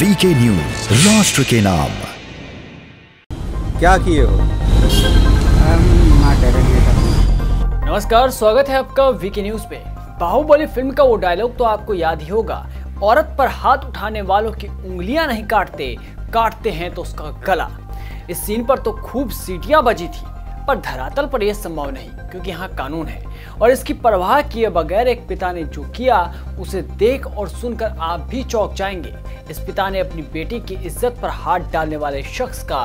VK news, राष्ट्र के नाम। क्या किए हो? नमस्कार, स्वागत है आपका वीके न्यूज पे। बाहुबली फिल्म का वो डायलॉग तो आपको याद ही होगा, औरत पर हाथ उठाने वालों की उंगलियां नहीं काटते, काटते हैं तो उसका गला। इस सीन पर तो खूब सीटियां बजी थी, पर धरातल पर यह संभव नहीं, क्योंकि यहाँ कानून है। और इसकी परवाह किए बगैर एक पिता ने जो किया, उसे देख और सुनकर आप भी चौंक जाएंगे। इस पिता ने अपनी बेटी की इज्जत पर हाथ डालने वाले शख्स का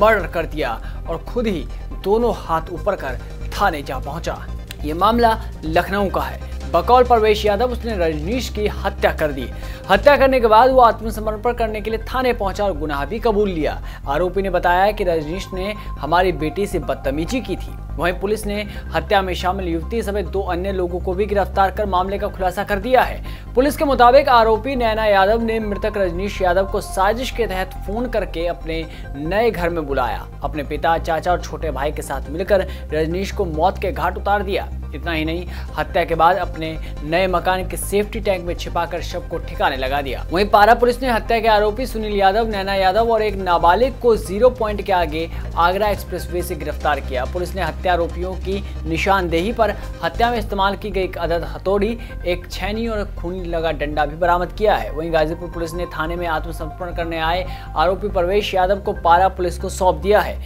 मर्डर कर दिया और खुद ही दोनों हाथ ऊपर कर थाने जा पहुंचा। ये मामला लखनऊ का है। बकौल प्रवेश यादव, उसने रजनीश की हत्या कर दी। हत्या करने के बाद वो आत्मसमर्पण करने के लिए थाने पहुंचा और गुनाह भी कबूल लिया। आरोपी ने बताया कि रजनीश ने हमारी बेटी से बदतमीजी की थी। वहीं पुलिस ने हत्या में शामिल युवती समेत 2 अन्य लोगों को भी गिरफ्तार कर मामले का खुलासा कर दिया है। पुलिस के मुताबिक आरोपी नैना यादव ने मृतक रजनीश यादव को साजिश के तहत फोन करके अपने नए घर में बुलाया। अपने पिता, चाचा और छोटे भाई के साथ मिलकर रजनीश को मौत के घाट उतार दिया। इतना ही नहीं, हत्या के बाद अपने नए मकान के सेफ्टी टैंक में छिपाकर शव को ठिकाने लगा दिया। वहीं पारा पुलिस ने हत्या के आरोपी सुनील यादव, नैना यादव और एक नाबालिग को 0 पॉइंट के आगे आगरा एक्सप्रेसवे से गिरफ्तार किया। पुलिस ने हत्या आरोपियों की निशानदेही पर हत्या में इस्तेमाल की गई एक अदद हथौड़ी, एक छैनी और खून लगा डंडा भी बरामद किया है। वहीं गाजीपुर पुलिस ने थाने में आत्मसमर्पण करने आए आरोपी प्रवेश यादव को पारा पुलिस को सौंप दिया है।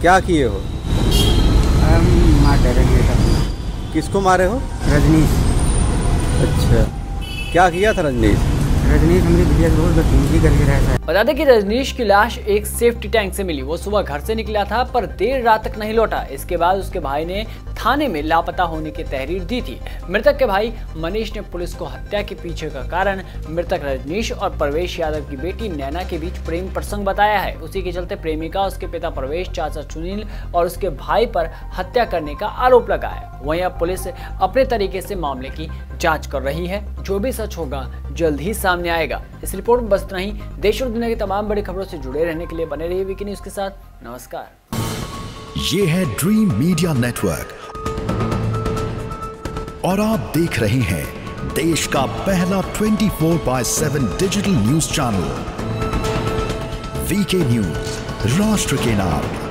क्या किए हो? किसको मारे हो? रजनीश। अच्छा, क्या किया था रजनीश? रजनीश हमारी बिटिया से रोज बदतमीजी करके रहता है। बता दें कि रजनीश की लाश एक सेफ्टी टैंक से मिली। वो सुबह घर से निकला था, पर देर रात तक नहीं लौटा। इसके बाद उसके भाई ने थाने में लापता होने की तहरीर दी थी। मृतक के भाई मनीष ने पुलिस को हत्या के पीछे का कारण मृतक रजनीश और प्रवेश यादव की बेटी नैना के बीच प्रेम प्रसंग बताया है। उसी के चलते प्रेमिका, उसके पिता प्रवेश, चाचा सुनील और उसके भाई पर हत्या करने का आरोप लगा है। वहीं अब पुलिस अपने तरीके से मामले की जांच कर रही है। जो भी सच होगा जल्द ही सामने आएगा। इस रिपोर्ट में बस इतना ही। देश और दुनिया की तमाम बड़ी खबरों से जुड़े रहने के लिए बने रहिए वीके न्यूज के साथ। नमस्कार। ये है ड्रीम मीडिया नेटवर्क और आप देख रहे हैं देश का पहला 24/7 digital news channel VK news, राष्ट्र के नाम।